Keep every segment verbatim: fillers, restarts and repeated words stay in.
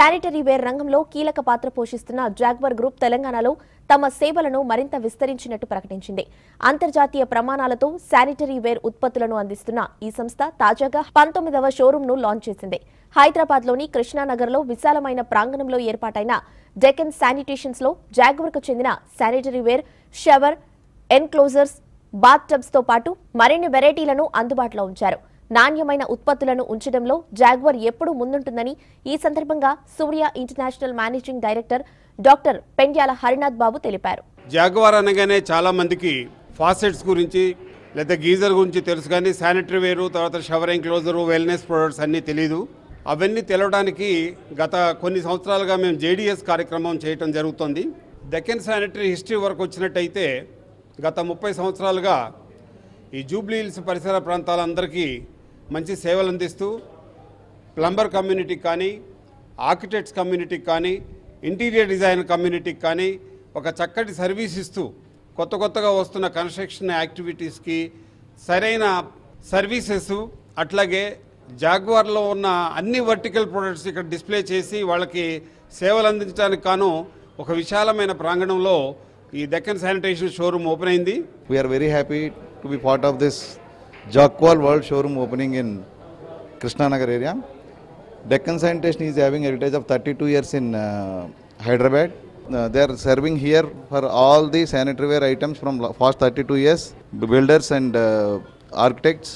Sanitary ware రంగంలో కీలక పాత్ర పోషిస్తున్న జాక్వర్ గ్రూప్ తెలంగాణలో తమ సేవలను మరింత విస్తరించినట్టు ప్రకటించింది. అంతర్జాతీయ ప్రమాణాలతో శానిటరీ వేర్ ఉత్పత్తులను అందిస్తున్న ఈ సంస్థ తాజాగా పంతొమ్మిదవ షోరూంను లాంచ్ చేసింది. హైదరాబాద్లోని కృష్ణానగర్లో విశాలమైన ప్రాంగణంలో ఏర్పాటైన డెక్కన్ శానిటేషన్స్లో జాక్వర్కు చెందిన sanitary ware, shower, enclosures, bath టబ్స్తో పాటు మరిన్ని వెరైటీలను అందుబాటులో ఉంచారు. నాణ్యమైన ఉత్పత్తులను ఉంచడంలో జాగ్వర్ ఎప్పుడూ ముందుంటుందని ఈ సందర్భంగా Surya international managing director doctor Pendyala Harinath Babu తెలిపారు. జాగ్వర్ అనగానే చాలా మందికి ఫాసెట్స్ గురించి లేదా గీజర్ గురించి తెలుసు, కానీ శానిటరీ వేరు, తర్వాత షవర్, ఎంక్లోజరు, వెల్నెస్ ప్రొడక్ట్స్ అన్నీ తెలీదు. అవన్నీ తెలవడానికి గత కొన్ని సంవత్సరాలుగా మేము జేడీఎస్ కార్యక్రమం చేయడం జరుగుతుంది. డెక్కన్ శానిటరీ హిస్టరీ వరకు వచ్చినట్టయితే గత ముప్పై సంవత్సరాలుగా ఈ జూబ్లీ హిల్స్ పరిసర ప్రాంతాలందరికీ మంచి సేవలు అందిస్తూ ప్లంబర్ కమ్యూనిటీకి కానీ, ఆర్కిటెక్ట్స్ కమ్యూనిటీకి కానీ, ఇంటీరియర్ డిజైన్ కమ్యూనిటీకి కానీ ఒక చక్కటి సర్వీస్ ఇస్తూ కొత్త కొత్తగా వస్తున్న కన్స్ట్రక్షన్ యాక్టివిటీస్కి సరైన సర్వీసెస్, అట్లాగే జాగ్వర్లో ఉన్న అన్ని వర్టికల్ ప్రొడక్ట్స్ ఇక్కడ డిస్ప్లే చేసి వాళ్ళకి సేవలు అందించడానికి గాను ఒక విశాలమైన ప్రాంగణంలో ఈ డెక్కన్ శానిటేషన్ షోరూమ్ ఓపెన్ అయింది. We are very happy to be part of this Jaquar World showroom opening in Krishnanagar area. Deccan Sanitation is having heritage of thirty-two years in uh, Hyderabad. Uh, they are serving here for all the sanitary ware items from past thirty-two years, builders and uh, architects.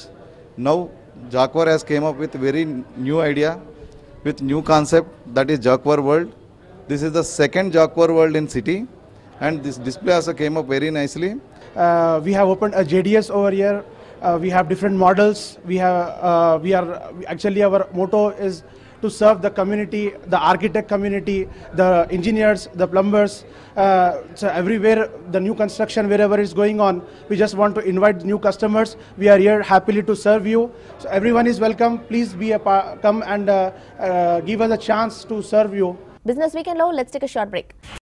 Now Jaquar has came up with very new idea, with new concept, that is Jaquar World. This is the second Jaquar World in city, and this display also came up very nicely. Uh, we have opened a J D S over here. Uh, we have different models. We have uh, we are actually, our motto is to serve the community, the architect community, the engineers, the plumbers. Uh, so everywhere the new construction, wherever is going on, we just want to invite new customers. We are here happily to serve you. So everyone is welcome. Please be a pa come and uh, uh, give us a chance to serve you. Business Weekend Low. Let's take a short break.